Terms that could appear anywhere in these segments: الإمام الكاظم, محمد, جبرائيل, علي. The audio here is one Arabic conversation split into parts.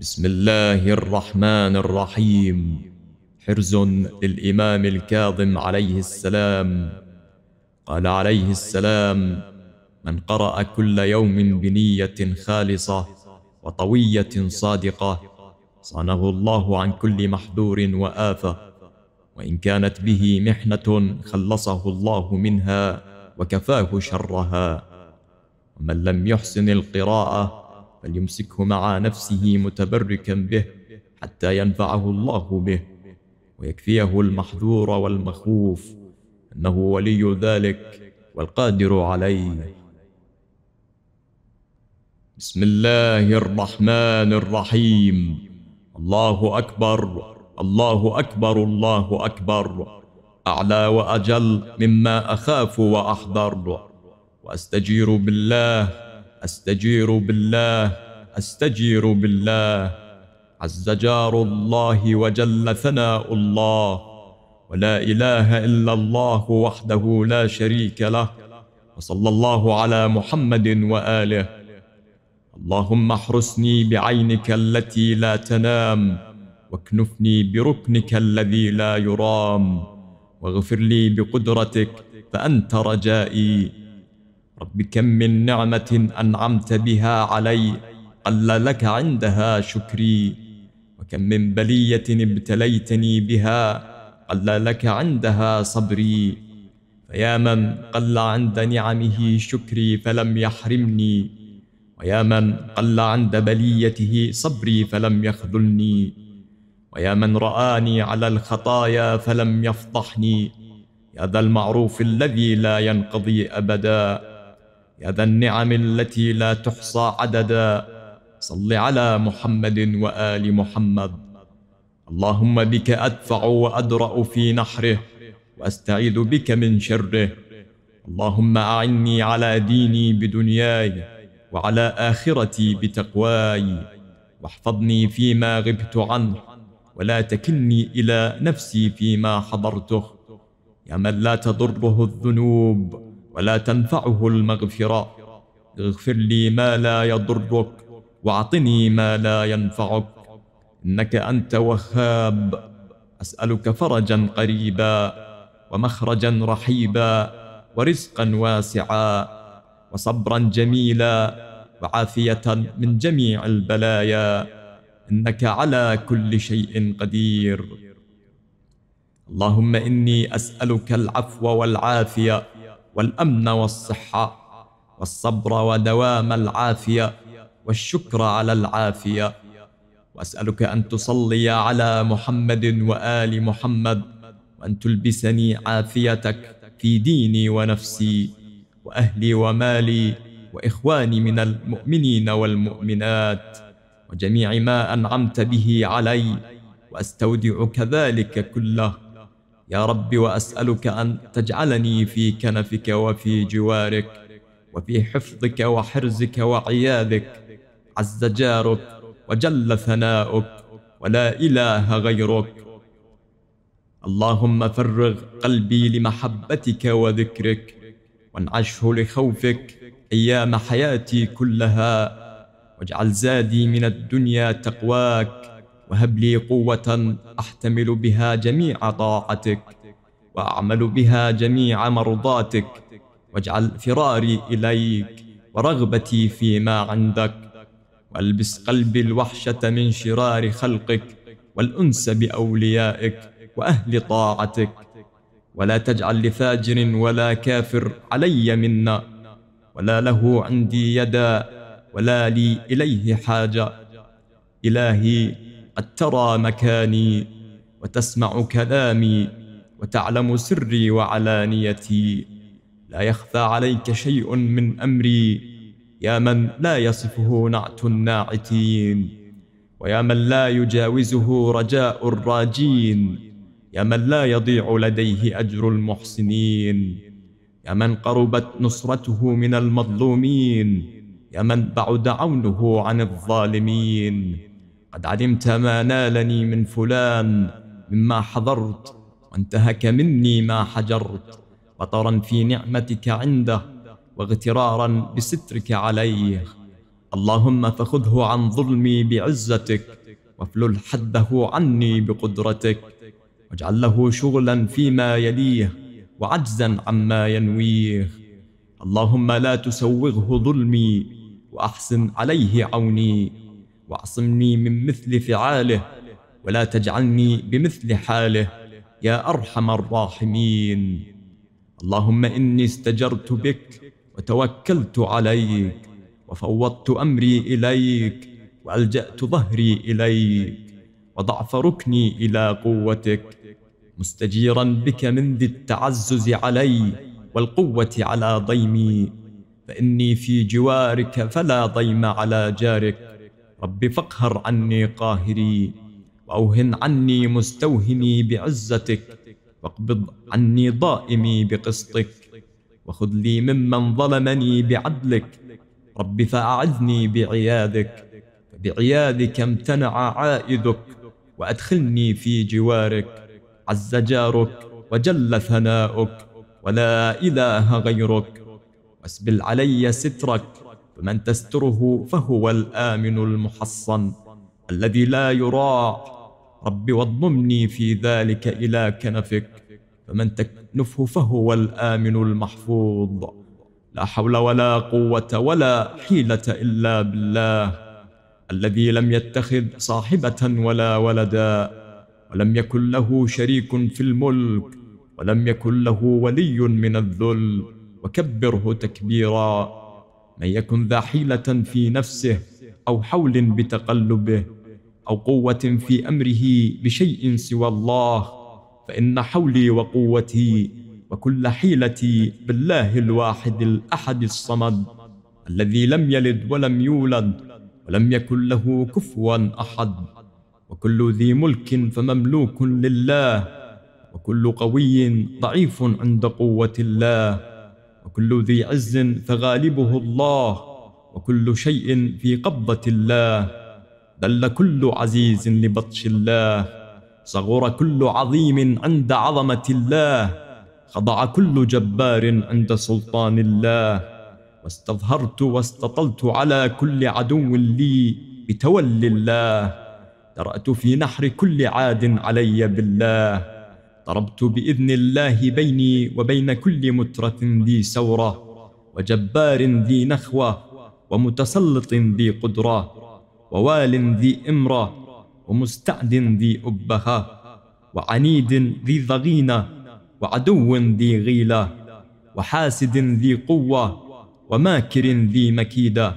بسم الله الرحمن الرحيم. حرز للإمام الكاظم عليه السلام. قال عليه السلام: من قرأ كل يوم بنية خالصة وطوية صادقة صانه الله عن كل محذور وآفة، وإن كانت به محنة خلصه الله منها وكفاه شرها. ومن لم يحسن القراءة فليمسكه مع نفسه متبركا به حتى ينفعه الله به ويكفيه المحذور والمخوف، إنه ولي ذلك والقادر عليه. بسم الله الرحمن الرحيم. الله أكبر الله أكبر الله أكبر، أعلى وأجل مما أخاف وأحذر، وأستجير بالله أستجير بالله أستجير بالله، عز جار الله وجل ثناء الله، ولا إله إلا الله وحده لا شريك له، وصلى الله على محمد وآله. اللهم احرسني بعينك التي لا تنام، واكنفني بركنك الذي لا يرام، واغفر لي بقدرتك فأنت رجائي. رب كم من نعمة أنعمت بها علي قل لك عندها شكري، وكم من بلية ابتليتني بها قل لك عندها صبري. فيا من قل عند نعمه شكري فلم يحرمني، ويا من قل عند بليته صبري فلم يخذلني، ويا من رآني على الخطايا فلم يفضحني، يا ذا المعروف الذي لا ينقضي أبدا، يا ذا النعم التي لا تحصى عددا، صل على محمد وآل محمد. اللهم بك أدفع وأدرأ في نحره، وأستعيذ بك من شره. اللهم أعني على ديني بدنياي، وعلى آخرتي بتقواي، واحفظني فيما غبت عنه، ولا تكلني إلى نفسي فيما حضرته. يا من لا تضره الذنوب ولا تنفعه المغفرة، اغفر لي ما لا يضرك، واعطني ما لا ينفعك، إنك أنت وهاب. أسألك فرجا قريبا، ومخرجا رحيبا، ورزقا واسعا، وصبرا جميلا، وعافية من جميع البلايا، إنك على كل شيء قدير. اللهم إني أسألك العفو والعافية، والأمن والصحة، والصبر ودوام العافية، والشكر على العافية. وأسألك أن تصلي على محمد وآل محمد، وأن تلبسني عافيتك في ديني ونفسي، وأهلي ومالي، وإخواني من المؤمنين والمؤمنات، وجميع ما أنعمت به علي، وأستودعك ذلك كله يا رب. وأسألك أن تجعلني في كنفك وفي جوارك، وفي حفظك وحرزك وعيادك، عز جارك وجل ثناؤك، ولا إله غيرك. اللهم فرغ قلبي لمحبتك وذكرك، وانعشه لخوفك أيام حياتي كلها، واجعل زادي من الدنيا تقواك، وهب لي قوة أحتمل بها جميع طاعتك، وأعمل بها جميع مرضاتك، واجعل فراري إليك ورغبتي فيما عندك، وألبس قلبي الوحشة من شرار خلقك، والأنس بأوليائك وأهل طاعتك، ولا تجعل لفاجر ولا كافر علي منا، ولا له عندي يدا، ولا لي إليه حاجة. إلهي قد ترى مكاني، وتسمع كلامي، وتعلم سري وعلانيتي، لا يخفى عليك شيء من أمري، يا من لا يصفه نعت الناعتين، ويا من لا يجاوزه رجاء الراجين، يا من لا يضيع لديه أجر المحسنين، يا من قربت نصرته من المظلومين، يا من بعد عونه عن الظالمين. قد علمت ما نالني من فلان مما حضرت، وانتهك مني ما حجرت، وطرا في نعمتك عنده، واغترارا بسترك عليه. اللهم فخذه عن ظلمي بعزتك، وافلل حده عني بقدرتك، واجعل له شغلا فيما يليه وعجزا عما ينويه. اللهم لا تسوغه ظلمي، وأحسن عليه عوني، واعصمني من مثل فعاله، ولا تجعلني بمثل حاله يا أرحم الراحمين. اللهم إني استجرت بك وتوكلت عليك، وفوضت أمري إليك، وألجأت ظهري إليك، وضعف ركني إلى قوتك، مستجيرا بك من ذي التعزز علي والقوة على ضيمي، فإني في جوارك فلا ضيم على جارك. رب فاقهر عني قاهري، وأوهن عني مستوهمي بعزتك، واقبض عني ضائمي بقسطك، وخذ لي ممن ظلمني بعدلك. رب فأعذني بعياذك، فبعياذك امتنع عائذك، وأدخلني في جوارك. عز جارك وجل ثناؤك، ولا إله غيرك، واسبل علي سترك، فمن تستره فهو الآمن المحصن الذي لا يراع. رب واضممني في ذلك إلى كنفك، فمن تكنفه فهو الآمن المحفوظ. لا حول ولا قوة ولا حيلة إلا بالله الذي لم يتخذ صاحبة ولا ولدا، ولم يكن له شريك في الملك، ولم يكن له ولي من الذل، وكبره تكبيرا. من يكن ذا حيلة في نفسه، أو حول بتقلبه، أو قوة في أمره بشيء سوى الله، فإن حولي وقوتي وكل حيلتي بالله الواحد الأحد الصمد الذي لم يلد ولم يولد، ولم يكن له كفوا أحد. وكل ذي ملك فمملوك لله، وكل قوي ضعيف عند قوة الله، وكل ذي عز فغالبه الله، وكل شيء في قبضة الله. دل كل عزيز لبطش الله، صغر كل عظيم عند عظمة الله، خضع كل جبار عند سلطان الله. واستظهرت واستطلت على كل عدو لي بتولي الله، درأت في نحر كل عاد علي بالله، ضربت بإذن الله بيني وبين كل مترف ذي سورة، وجبار ذي نخوة، ومتسلط ذي قدرة، ووال ذي إمرة، ومستعد ذي أبهة، وعنيد ذي ضغينة، وعدو ذي غيلة، وحاسد ذي قوة، وماكر ذي مكيدة،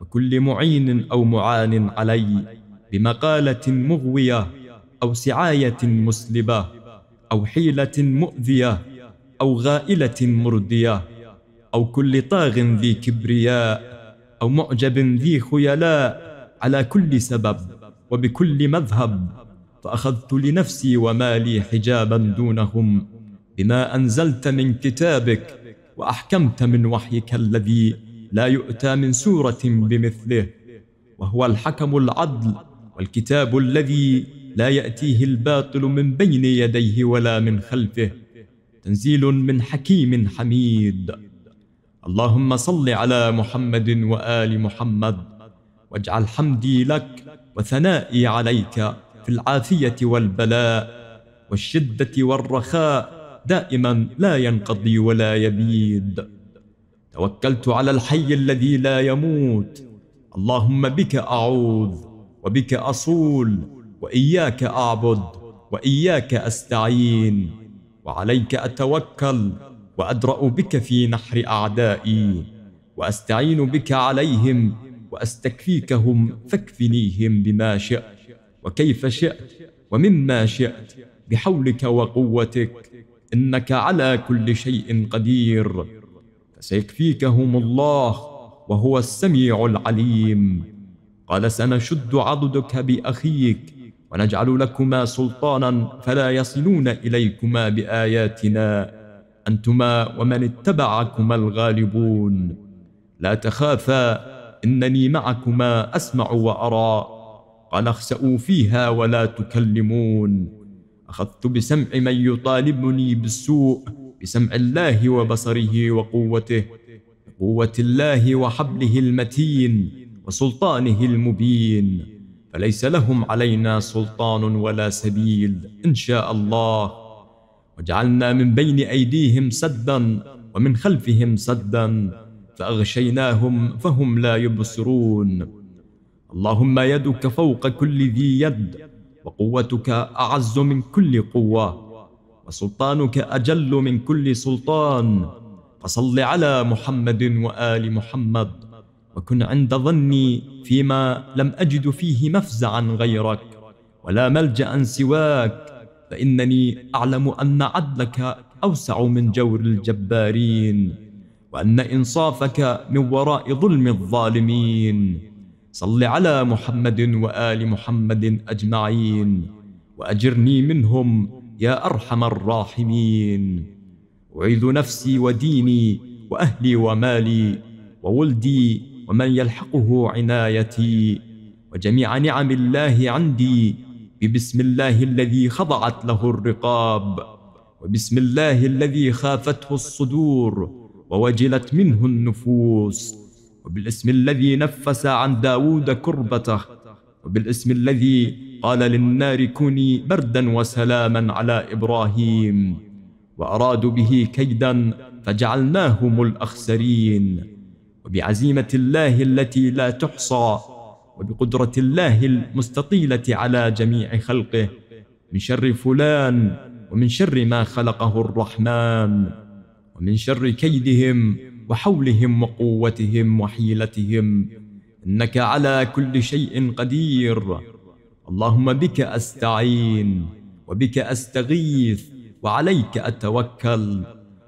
وكل معين أو معان علي بمقالة مغوية، أو سعاية مسلبة، أو حيلة مؤذية، أو غائلة مردية، أو كل طاغ ذي كبرياء، أو معجب ذي خيلاء، على كل سبب وبكل مذهب. فأخذت لنفسي ومالي حجابا دونهم بما أنزلت من كتابك، وأحكمت من وحيك الذي لا يؤتى من سورة بمثله، وهو الحكم العدل، والكتاب الذي لا يأتيه الباطل من بين يديه ولا من خلفه، تنزيل من حكيم حميد. اللهم صل على محمد وآل محمد، واجعل حمدي لك وثنائي عليك في العافية والبلاء والشدة والرخاء دائما لا ينقضي ولا يبيد. توكلت على الحي الذي لا يموت، اللهم بك أعوذ وبك أصول، وإياك أعبد وإياك أستعين، وعليك أتوكل، وأدرأ بك في نحر أعدائي، وأستعين بك عليهم، وأستكفيكهم، فاكفنيهم بما شئت وكيف شئت ومما شئت بحولك وقوتك، إنك على كل شيء قدير. فسيكفيكهم الله، وهو السميع العليم. قال: سنشد عضدك بأخيك، ونجعل لكما سلطانا فلا يصلون إليكما بآياتنا، أنتما ومن اتبعكما الغالبون. لا تخافا، إنني معكما أسمع وأرى. قال: اخسأوا فيها ولا تكلمون. أخذت بسمع من يطالبني بالسوء، بسمع الله وبصره وقوته، بقوة الله وحبله المتين، وسلطانه المبين، فليس لهم علينا سلطان ولا سبيل إن شاء الله. وجعلنا من بين أيديهم سدا ومن خلفهم سدا فأغشيناهم فهم لا يبصرون. اللهم يدك فوق كل ذي يد، وقوتك أعز من كل قوة، وسلطانك أجل من كل سلطان، فصل على محمد وآل محمد، وكن عند ظني فيما لم أجد فيه مفزعا غيرك ولا ملجأ سواك، فإنني أعلم أن عدلك أوسع من جور الجبارين، وأن إنصافك من وراء ظلم الظالمين. صل على محمد وآل محمد أجمعين، وأجرني منهم يا أرحم الراحمين. أعيذ نفسي وديني وأهلي ومالي وولدي ومن يلحقه عنايتي وجميع نعم الله عندي ببسم الله الذي خضعت له الرقاب، وبسم الله الذي خافته الصدور ووجلت منه النفوس، وبالاسم الذي نفس عن داود كربته، وبالاسم الذي قال للنار كوني بردا وسلاما على إبراهيم، وأرادوا به كيدا فجعلناهم الأخسرين. وبعزيمة الله التي لا تحصى، وبقدرة الله المستطيلة على جميع خلقه، من شر فلان، ومن شر ما خلقه الرحمن، ومن شر كيدهم وحولهم وقوتهم وحيلتهم، إنك على كل شيء قدير. اللهم بك أستعين وبك أستغيث وعليك أتوكل،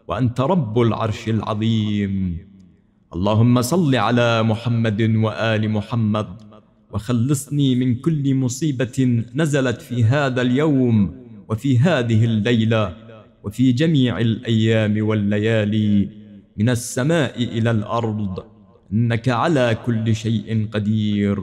وأنت رب العرش العظيم. اللهم صل على محمد وآل محمد، وخلصني من كل مصيبة نزلت في هذا اليوم وفي هذه الليلة وفي جميع الأيام والليالي، من السماء إلى الأرض، إنك على كل شيء قدير.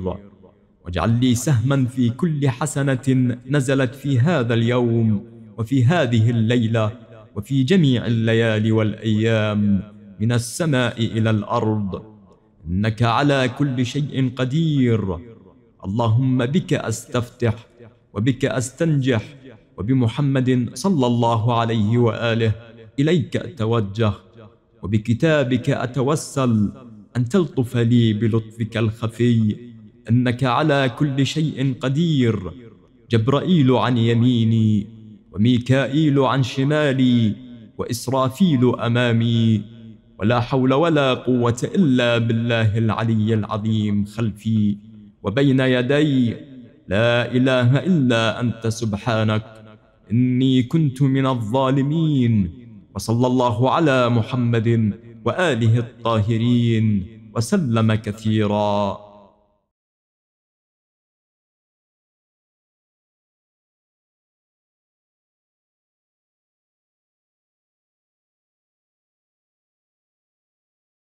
واجعل لي سهما في كل حسنة نزلت في هذا اليوم وفي هذه الليلة وفي جميع الليالي والأيام، من السماء إلى الأرض، إنك على كل شيء قدير. اللهم بك أستفتح وبك أستنجح، وبمحمد صلى الله عليه وآله إليك أتوجه، وبكتابك أتوسل أن تلطف لي بلطفك الخفي، إنك على كل شيء قدير. جبرائيل عن يميني، وميكائيل عن شمالي، وإسرافيل أمامي، ولا حول ولا قوة إلا بالله العلي العظيم خلفي وبين يدي، لا إله إلا أنت سبحانك إني كنت من الظالمين. وصلى الله على محمد وآله الطاهرين وسلم كثيرا.